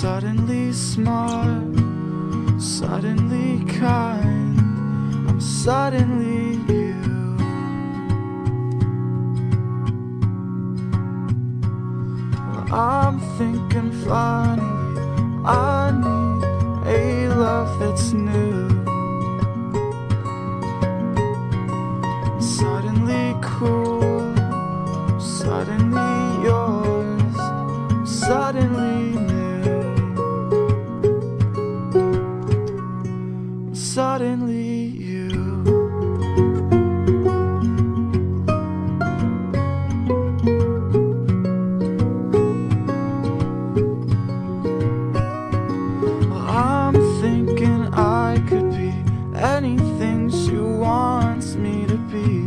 suddenly smart, suddenly kind, I'm suddenly you. Well, I'm thinking finally I need a love that's new. Suddenly cool, suddenly yours, suddenly new, suddenly you. Well, I'm thinking I could be anything she wants me to be.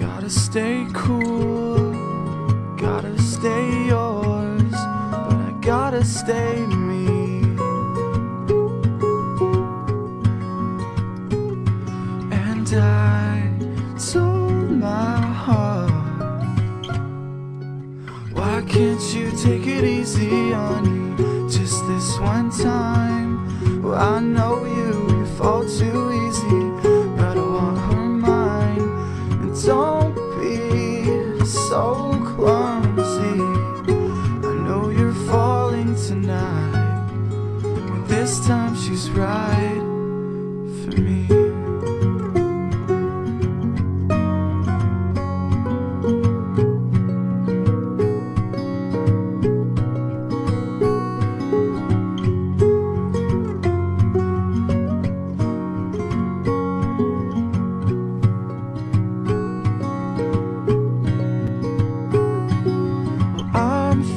Gotta stay cool, gotta stay yours, but I gotta stay me. And I told my heart, why can't you take it easy on me just this one time? Well, I know you fall too easy, but I want her mine. And don't so clumsy, I know you're falling tonight, but this time she's right for me.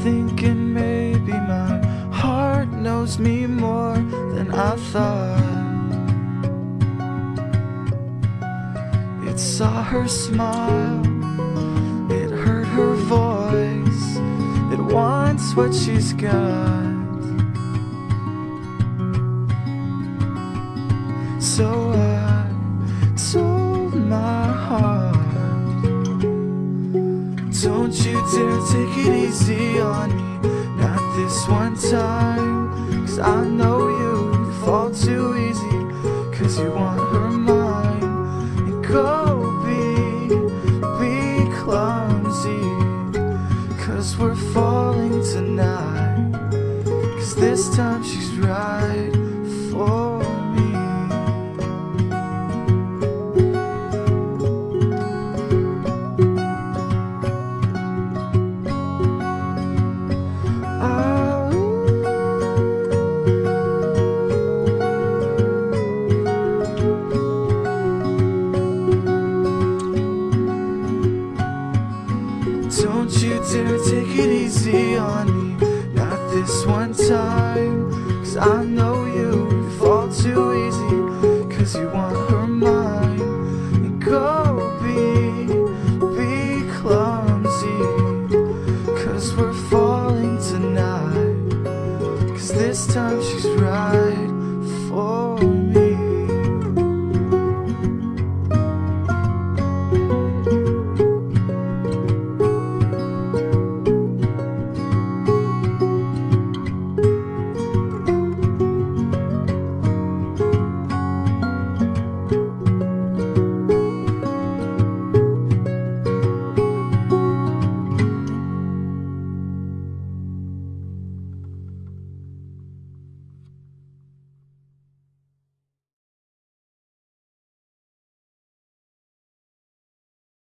Thinking maybe my heart knows me more than I thought. It saw her smile, it heard her voice, it wants what she's got. So I told my heart, don't you dare take it easy on me, not this one time, cause I know you fall too easy, cause you want her mine. And go be clumsy, cause we're falling tonight, cause this time she's right for me. Don't you dare take it easy on me, not this one time, cause I know